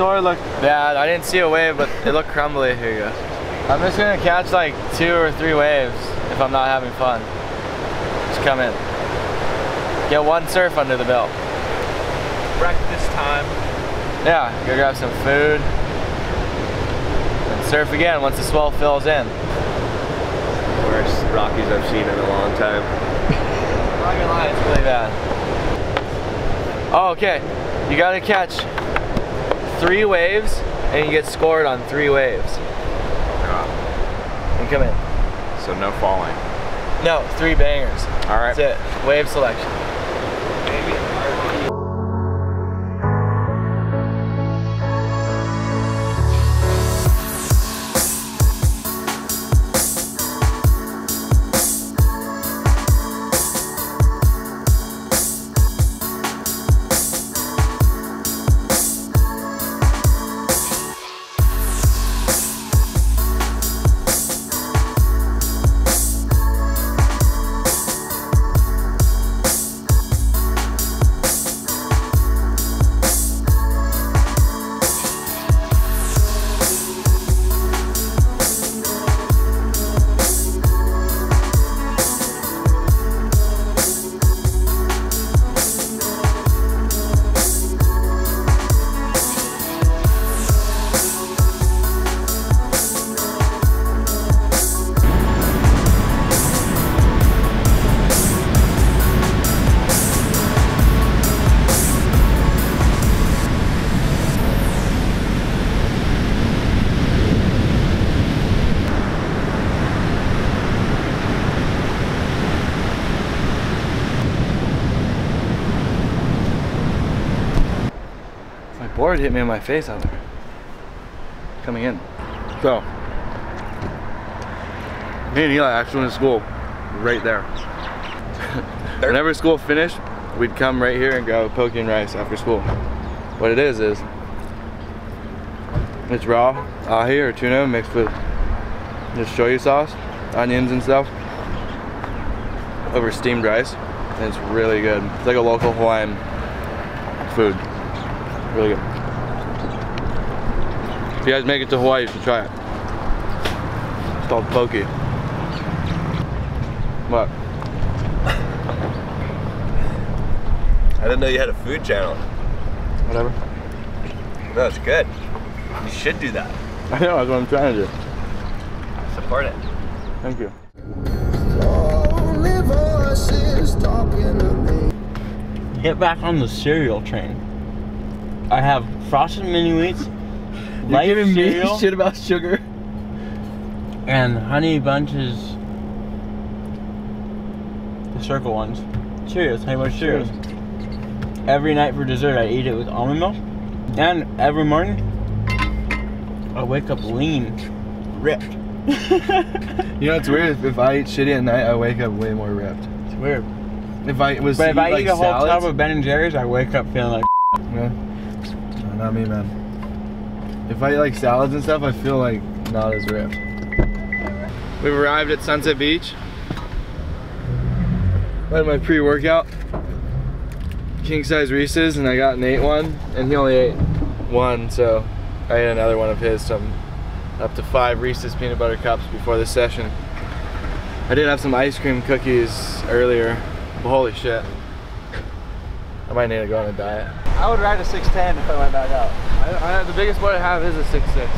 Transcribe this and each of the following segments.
door looked bad. I didn't see a wave, but it looked crumbly. Here you go. I'm just gonna catch like 2 or 3 waves if I'm not having fun. Just come in. Get one surf under the belt. Breakfast time. Yeah, go grab some food. And surf again once the swell fills in. Worst Rockies I've seen in a long time. I'm not gonna lie, it's really bad. Oh, okay. You gotta catch 3 waves and you get scored on 3 waves. And come in. So no falling. No, 3 bangers. All right. That's it. Wave selection. Maybe. Board hit me in my face out there. Coming in. So, me and Eli actually went to school right there. Whenever school finished, we'd come right here and grab poke and rice after school. What it is it's raw ahi or tuna mixed with just shoyu sauce, onions and stuff, over steamed rice, and it's really good. It's like a local Hawaiian food. Really good. If you guys make it to Hawaii, you should try it. It's called poke. What? I didn't know you had a food channel. Whatever. No, it's good. You should do that. I know, that's what I'm trying to do. Support it. Thank you. Lonely voices talking to me. Get back on the cereal train. I have frosted mini wheats, light cereal, shit about sugar, and honey bunches. The circle ones. Cheerios, honey bunch Cheerios. Every night for dessert, I eat it with almond milk, and every morning I wake up lean, ripped. You know, it's weird. If I eat shitty at night, I wake up way more ripped. It's weird. If I was, but if I eat a whole tub of Ben and Jerry's, I wake up feeling like. Yeah. Not me, man. If I eat like salads and stuff, I feel like not as ripped. We've arrived at Sunset Beach. I had my pre-workout, king-size Reese's, and I got an 8-1, and he only ate 1, so I ate another one of his. So I'm up to 5 Reese's peanut butter cups before this session. I did have some ice cream cookies earlier, but holy shit. I might need to go on a diet. I would ride a 6'10" if I went back out. The biggest board I have is a 6'6".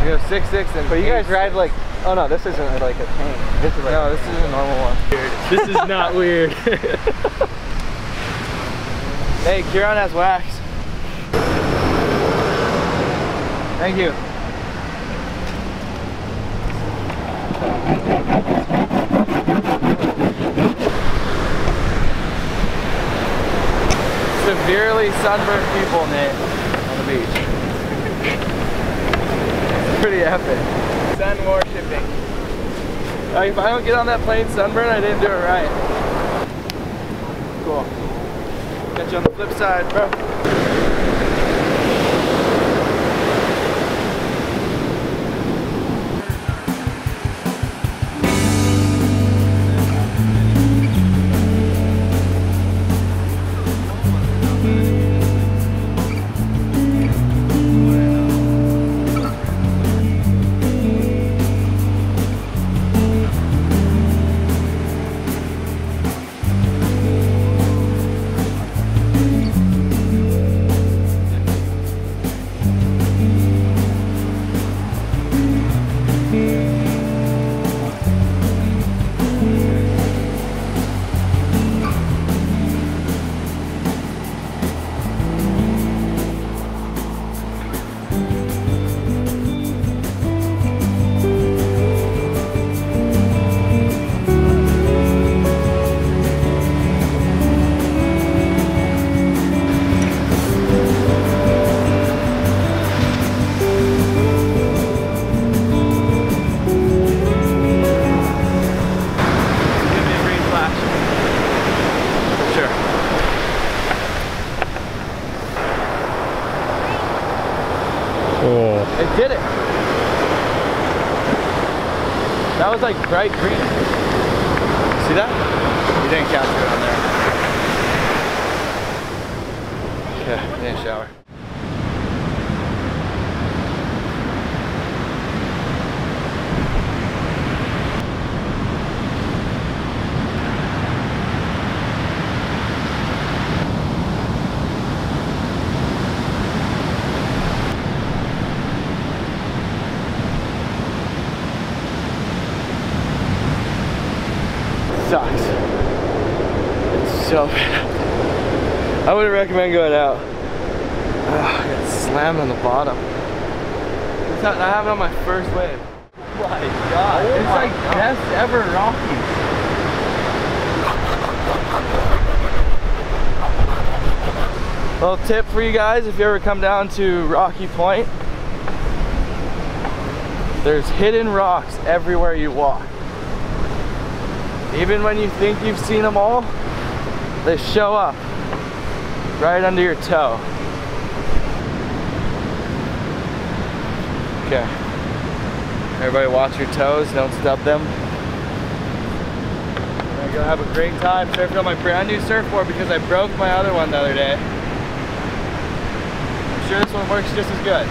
I go 6'6" and. But you guys ride like. Oh no, this isn't like a tank. This is like no, this is a normal one. This is not weird. Hey, Kieran has wax. Thank you. Severely sunburned people, Nate, on the beach. It's pretty epic. Sun worshipping. Like, if I don't get on that plane sunburn, I didn't do it right. Cool. Catch you on the flip side, bro. Oh. It did it. That was like bright green. See that? You didn't capture it on there. Yeah, you didn't shower. Sucks. It's so bad. I wouldn't recommend going out. I got slammed on the bottom. It's not, I have it on my first wave. Oh my god. Oh, it's my like god. Best ever Rockies. Little tip for you guys, if you ever come down to Rocky Point, there's hidden rocks everywhere you walk. Even when you think you've seen them all, they show up right under your toe. Okay. Everybody watch your toes, don't stub them. I'm gonna go have a great time surfing on my brand new surfboard because I broke my other one the other day. I'm sure this one works just as good.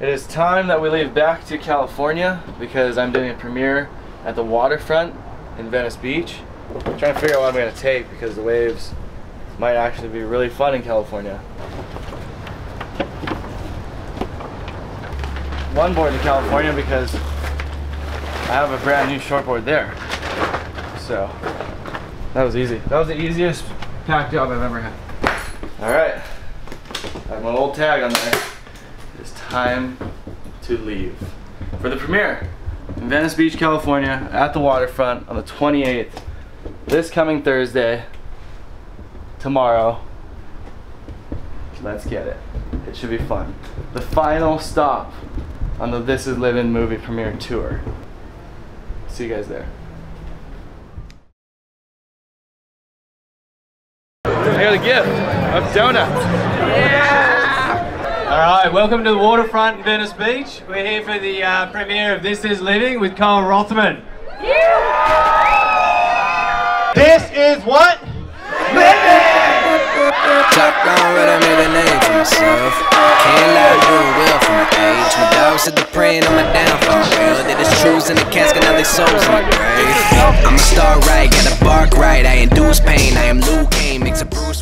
It is time that we leave back to California because I'm doing a premiere at the waterfront in Venice Beach. I'm trying to figure out what I'm going to take because the waves might actually be really fun in California. One board in California because I have a brand new shortboard there. So that was easy. That was the easiest pack job I've ever had. Alright, I have my old tag on there. Time to leave for the premiere in Venice Beach, California at the waterfront on the 28th, this coming Thursday, tomorrow. Let's get it. It should be fun. The final stop on the This Is Livin' movie premiere tour. See you guys there. I got a gift of donuts. Yeah! Alright, welcome to the waterfront in Venice Beach. We're here for the premiere of This Is Livin' with Koa Rothman. Yeah. This is what? Livin'! Clock on, but I made a name for myself. Can't lie, you will for my age. My dogs said they're praying on my downfall. Well, they just choosing the casket, now they souls in my grave. I'ma start right, gotta bark right. I induce pain, I am Luke Kane, makes a bruise.